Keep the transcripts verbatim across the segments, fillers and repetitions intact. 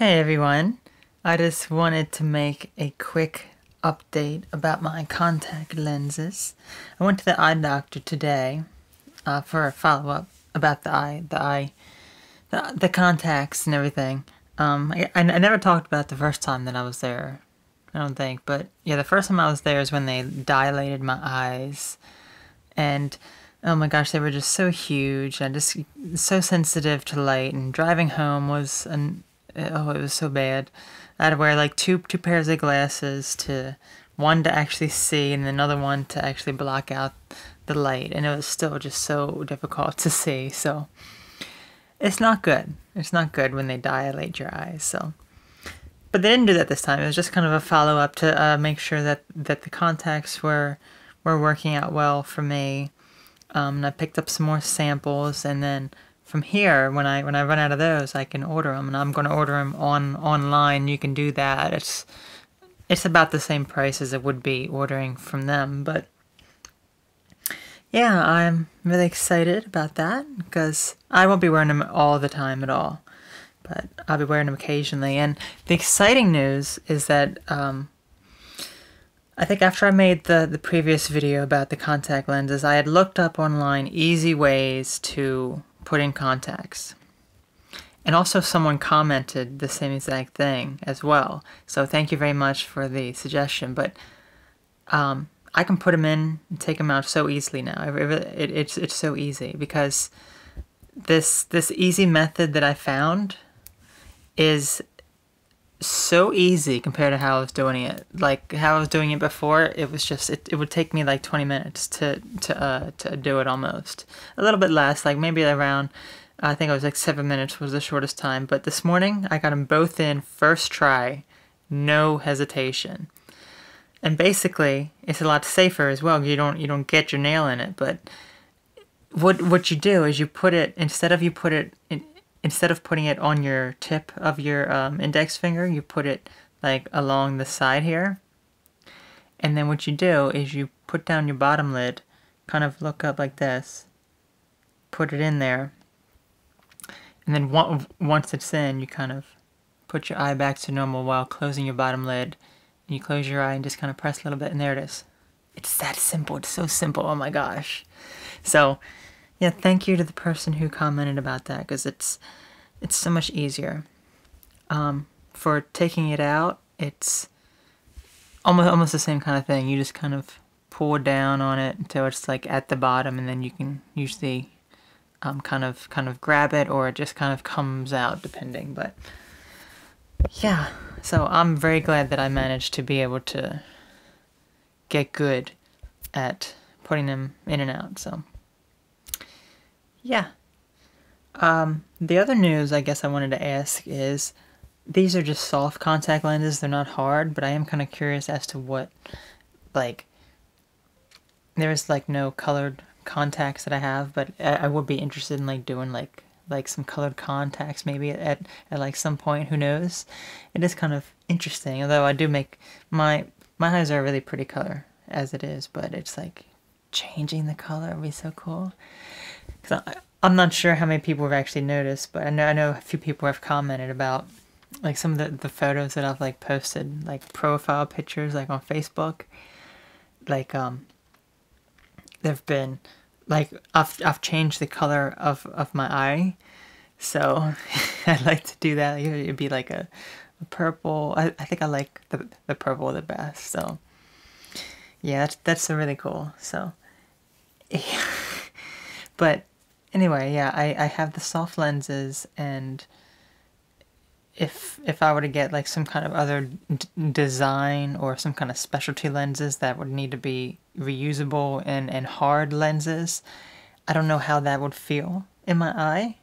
Hey everyone, I just wanted to make a quick update about my contact lenses. I went to the eye doctor today uh, for a follow-up about the eye, the eye, the, the contacts and everything. Um, I, I never talked about it the first time that I was there, I don't think, but yeah, the first time I was there is when they dilated my eyes, and oh my gosh, they were just so huge and just so sensitive to light, and driving home was an oh, it was so bad. I had to wear like two two pairs of glasses, to one to actually see and another one to actually block out the light, and it was still just so difficult to see. So it's not good. It's not good when they dilate your eyes. So, but they didn't do that this time. It was just kind of a follow up to uh, make sure that that the contacts were were working out well for me. Um, and I picked up some more samples, and then from here, when I when I run out of those, I can order them, and I'm going to order them on online. You can do that. It's it's about the same price as it would be ordering from them, but yeah, I'm really excited about that because I won't be wearing them all the time at all, but I'll be wearing them occasionally. And the exciting news is that um, I think after I made the the previous video about the contact lenses, I had looked up online easy ways to put in contacts, and also someone commented the same exact thing as well, so thank you very much for the suggestion. But um, I can put them in and take them out so easily now. It, it, it's, it's so easy because this this easy method that I found is so easy compared to how I was doing it. Like how I was doing it before, it was just it, it would take me like twenty minutes to to uh to do it, almost a little bit less, like maybe around I think it was like seven minutes was the shortest time. But this morning I got them both in first try, no hesitation, and basically it's a lot safer as well. You don't you don't get your nail in it. But what what you do is you put it instead of you put it in Instead of putting it on your tip of your um, index finger, you put it like along the side here. And then what you do is you put down your bottom lid, kind of look up like this, put it in there. And then one, once it's in, you kind of put your eye back to normal while closing your bottom lid. And you close your eye and just kind of press a little bit, and there it is. It's that simple. It's so simple. Oh my gosh. So yeah, thank you to the person who commented about that, because it's it's so much easier. Um, for taking it out, it's almost almost the same kind of thing. You just kind of pull down on it until it's like at the bottom, and then you can usually um, kind of kind of grab it, or it just kind of comes out depending. But yeah, so I'm very glad that I managed to be able to get good at putting them in and out. So yeah. Um, the other news I guess I wanted to ask is, these are just soft contact lenses, they're not hard, but I am kind of curious as to what, like, there's like no colored contacts that I have, but I, I would be interested in like doing like like some colored contacts maybe at, at, at like some point, who knows. It is kind of interesting, although I do make, my, my eyes are a really pretty color as it is, but it's like changing the color would be so cool. Cause I, I'm not sure how many people have actually noticed, but I know I know a few people have commented about like some of the, the photos that I've like posted, like profile pictures, like on Facebook. Like um, there've been like I've I've changed the color of of my eye, so I'd like to do that. It'd be like a, a purple. I I think I like the the purple the best. So yeah, that's that's really cool. So. Yeah. But anyway, yeah, I, I have the soft lenses, and if if I were to get like some kind of other d design or some kind of specialty lenses that would need to be reusable and, and hard lenses, I don't know how that would feel in my eye.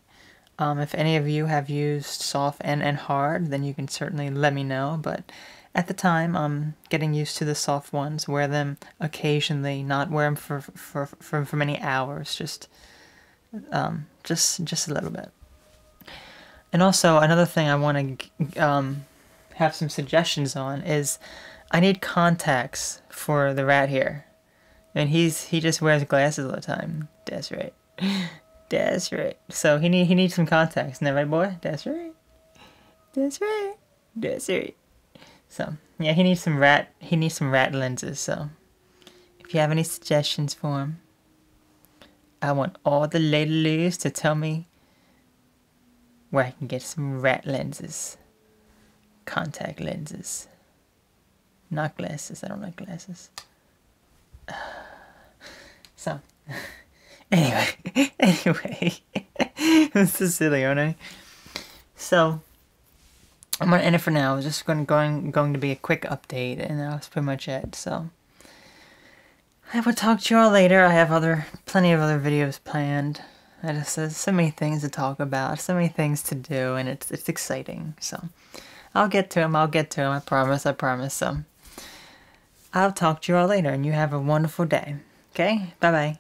Um, if any of you have used soft and, and hard, then you can certainly let me know. But at the time, I'm getting used to the soft ones, wear them occasionally, not wear them for, for, for, for many hours, just, um, just, just a little bit. And also, another thing I want to um, have some suggestions on is, I need contacts for the rat here. And he's, he just wears glasses all the time. That's right. That's right. So he, need, he needs some contacts, isn't that right, boy? That's right. That's right. That's right. So yeah, he needs some rat. He needs some rat lenses. So if you have any suggestions for him, I want all the ladies to tell me where I can get some rat lenses, contact lenses, not glasses. I don't like glasses. So anyway, anyway, this is silly, aren't I? So I'm gonna end it for now. I was just going going going to be a quick update, and that was pretty much it. So I will talk to you all later. I have other plenty of other videos planned. I just there's so many things to talk about, so many things to do, and it's it's exciting. So I'll get to them. I'll get to them. I promise. I promise. So I'll talk to you all later, and you have a wonderful day. Okay. Bye bye.